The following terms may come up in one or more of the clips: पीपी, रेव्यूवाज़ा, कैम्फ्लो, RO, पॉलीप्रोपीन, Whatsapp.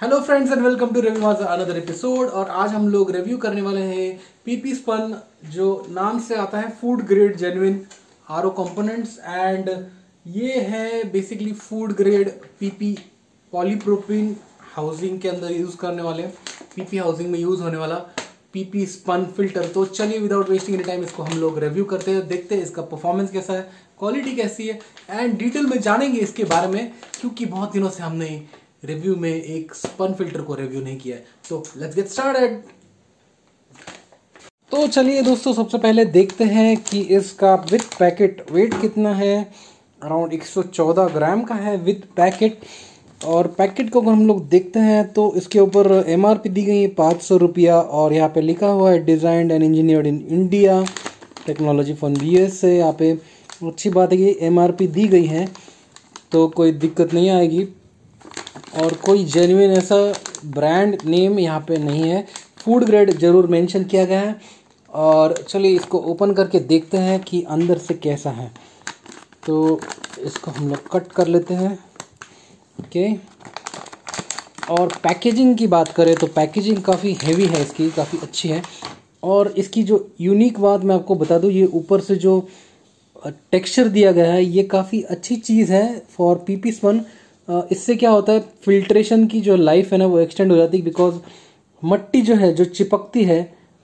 Hello friends and welcome to रेव्यूवाज़ा another episode. और आज हम लोग रिव्यू करने वाले हैं पीपी स्पन, जो नाम से आता है food grade genuine RO components. And ये है basically food grade पीपी पॉलीप्रोपीन housing के अंदर यूज़ करने वाले, पीपी हाउसिंग में यूज़ होने वाला पीपी स्पन फिल्टर। तो चलिए विदाउट वेस्टिंग एनी टाइम इसको हम लोग रिव्यू करते हैं, देखते हैं इसका परफॉर्मेंस कैसा है, क्वालिटी कैसी है एंड डिटेल में जानेंगे इसके बारे में, क्योंकि बहुत दिनों से हमने रिव्यू में एक स्पन फिल्टर को रिव्यू नहीं किया है। तो लेट्स गेट स्टार्टेड। तो चलिए दोस्तों, सबसे पहले देखते हैं कि इसका विद पैकेट वेट कितना है। अराउंड 114 ग्राम का है विद पैकेट। और पैकेट को अगर हम लोग देखते हैं तो इसके ऊपर एमआरपी दी गई है 500 रुपया, और यहाँ पे लिखा हुआ है designed and engineered in India, technology from USA। यहाँ पे अच्छी बात है कि एमआरपी दी गई है तो कोई दिक्कत नहीं आएगी, और कोई जेन्युइन ऐसा ब्रांड नेम यहाँ पे नहीं है, फूड ग्रेड ज़रूर मेंशन किया गया है। और चलिए इसको ओपन करके देखते हैं कि अंदर से कैसा है। तो इसको हम लोग कट कर लेते हैं, ओके। और पैकेजिंग की बात करें तो पैकेजिंग काफ़ी हेवी है इसकी, काफ़ी अच्छी है। और इसकी जो यूनिक बात मैं आपको बता दूँ, ये ऊपर से जो टेक्स्चर दिया गया है ये काफ़ी अच्छी चीज़ है फॉर पीपी स्पन। इससे क्या होता है, फिल्ट्रेशन की जो लाइफ है ना वो एक्सटेंड हो जाती है, बिकॉज मट्टी जो है जो चिपकती है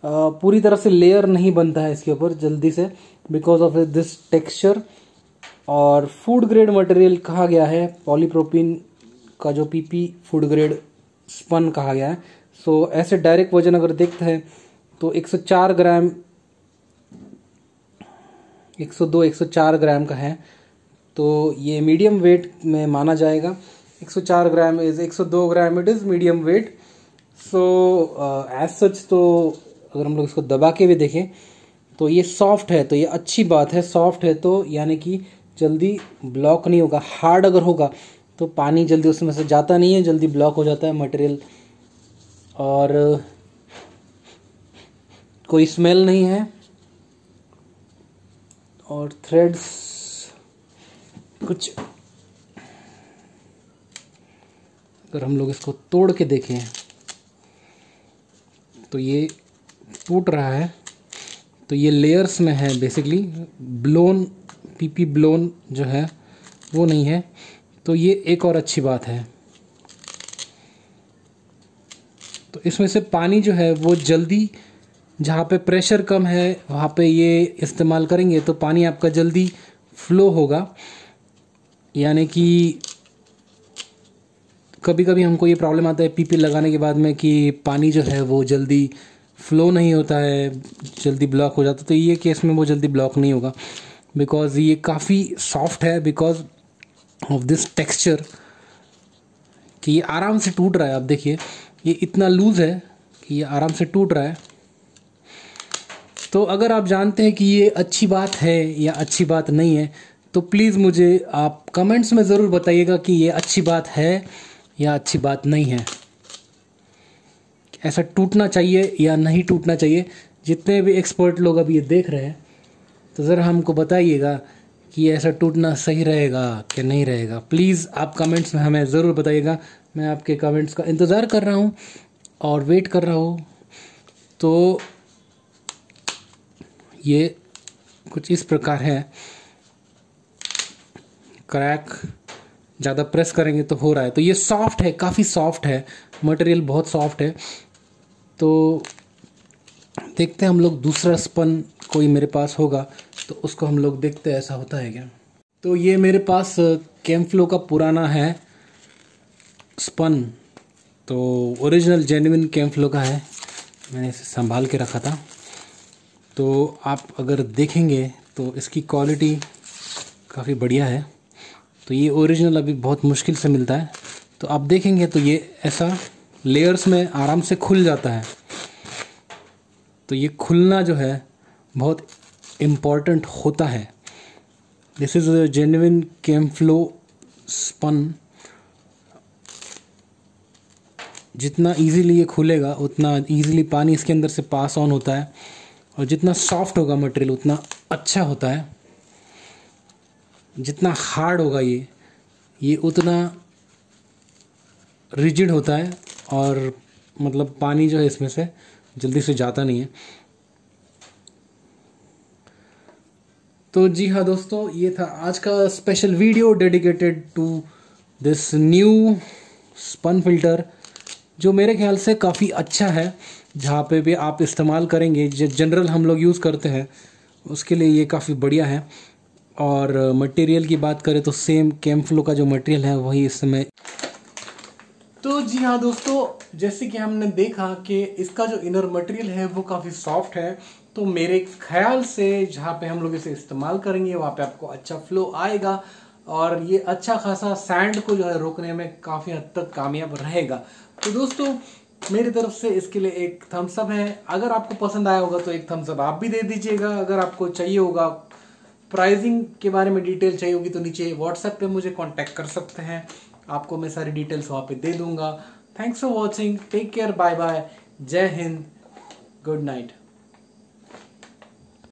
पूरी तरह से लेयर नहीं बनता है इसके ऊपर जल्दी से, बिकॉज ऑफ दिस टेक्सचर। और फूड ग्रेड मटेरियल कहा गया है, पॉलीप्रोपीन का जो पीपी फूड ग्रेड स्पन कहा गया है। सो ऐसे डायरेक्ट वजन अगर देखते हैं तो 104 ग्राम 102 104 ग्राम का है, तो ये मीडियम वेट में माना जाएगा। 104 gram is 102 gram, it is medium weight. So as such, तो अगर हम लोग इसको दबा के भी देखें तो ये सॉफ्ट है, तो ये अच्छी बात है। सॉफ्ट है तो यानी कि जल्दी ब्लॉक नहीं होगा, हार्ड अगर होगा तो पानी जल्दी उसमें से जाता नहीं है, जल्दी ब्लॉक हो जाता है मटेरियल। और कोई स्मेल नहीं है, और थ्रेड्स कुछ अगर हम लोग इसको तोड़ के देखें तो ये टूट रहा है, तो ये लेयर्स में है बेसिकली, ब्लोन पीपी ब्लोन जो है वो नहीं है, तो ये एक और अच्छी बात है। तो इसमें से पानी जो है वो जल्दी, जहाँ पे प्रेशर कम है वहाँ पे ये इस्तेमाल करेंगे तो पानी आपका जल्दी फ्लो होगा। यानी कि कभी कभी हमको ये प्रॉब्लम आता है पीपी लगाने के बाद में कि पानी जो है वो जल्दी फ्लो नहीं होता है, जल्दी ब्लॉक हो जाता है, तो ये केस में वो जल्दी ब्लॉक नहीं होगा, बिकॉज़ ये काफ़ी सॉफ्ट है, बिकॉज़ ऑफ दिस टेक्सचर कि ये आराम से टूट रहा है। आप देखिए ये इतना लूज़ है कि ये आराम से टूट रहा है। तो अगर आप जानते हैं कि ये अच्छी बात है या अच्छी बात नहीं है तो प्लीज़ मुझे आप कमेंट्स में ज़रूर बताइएगा कि ये अच्छी बात है या अच्छी बात नहीं है, ऐसा टूटना चाहिए या नहीं टूटना चाहिए। जितने भी एक्सपर्ट लोग अब ये देख रहे हैं तो ज़रा हमको बताइएगा कि ऐसा टूटना सही रहेगा कि नहीं रहेगा। प्लीज़ आप कमेंट्स में हमें ज़रूर बताइएगा, मैं आपके कमेंट्स का इंतज़ार कर रहा हूँ और वेट कर रहा हूँ। तो ये कुछ इस प्रकार है, क्रैक ज़्यादा प्रेस करेंगे तो हो रहा है। तो ये सॉफ्ट है, काफ़ी सॉफ्ट है मटेरियल, बहुत सॉफ्ट है। तो देखते हैं हम लोग दूसरा स्पन कोई मेरे पास होगा तो उसको हम लोग देखते हैं ऐसा होता है क्या। तो ये मेरे पास कैम्फ्लो का पुराना है स्पन, तो ओरिजिनल जेन्युइन कैम्फ्लो का है, मैंने इसे संभाल के रखा था। तो आप अगर देखेंगे तो इसकी क्वालिटी काफ़ी बढ़िया है। तो ये ओरिजिनल अभी बहुत मुश्किल से मिलता है, तो आप देखेंगे तो ये ऐसा लेयर्स में आराम से खुल जाता है। तो ये खुलना जो है बहुत इम्पॉर्टेंट होता है। This is a genuine कैम्फ्लो spun. जितना इजीली ये खुलेगा उतना इजीली पानी इसके अंदर से पास ऑन होता है, और जितना सॉफ्ट होगा मटेरियल उतना अच्छा होता है। जितना हार्ड होगा ये उतना रिजिड होता है और मतलब पानी जो है इसमें से जल्दी से जाता नहीं है। तो जी हाँ दोस्तों, ये था आज का special video dedicated to this new spun filter, जो मेरे ख्याल से काफ़ी अच्छा है। जहाँ पे भी आप इस्तेमाल करेंगे, जो जनरल हम लोग यूज़ करते हैं उसके लिए ये काफ़ी बढ़िया है। और मटेरियल की बात करें तो सेम कैम्पफ्लो का जो मटेरियल है वही इस समय। तो जी हाँ दोस्तों, जैसे कि हमने देखा कि इसका जो इनर मटेरियल है वो काफ़ी सॉफ्ट है। तो मेरे ख्याल से जहाँ पे हम लोग इसे इस्तेमाल करेंगे वहाँ पे आपको अच्छा फ्लो आएगा और ये अच्छा खासा सैंड को जो है रोकने में काफ़ी हद तक कामयाब रहेगा। तो दोस्तों मेरी तरफ से इसके लिए एक थम्स अप है। अगर आपको पसंद आया होगा तो एक थम्स अप आप भी दे दीजिएगा। अगर आपको चाहिए होगा प्राइसिंग के बारे में डिटेल चाहिए होगी तो नीचे व्हाट्सएप पे मुझे कांटेक्ट कर सकते हैं, आपको मैं सारी डिटेल्स वहाँ पे दे दूंगा। Thanks for watching, take care, bye bye, Jai Hind, good night.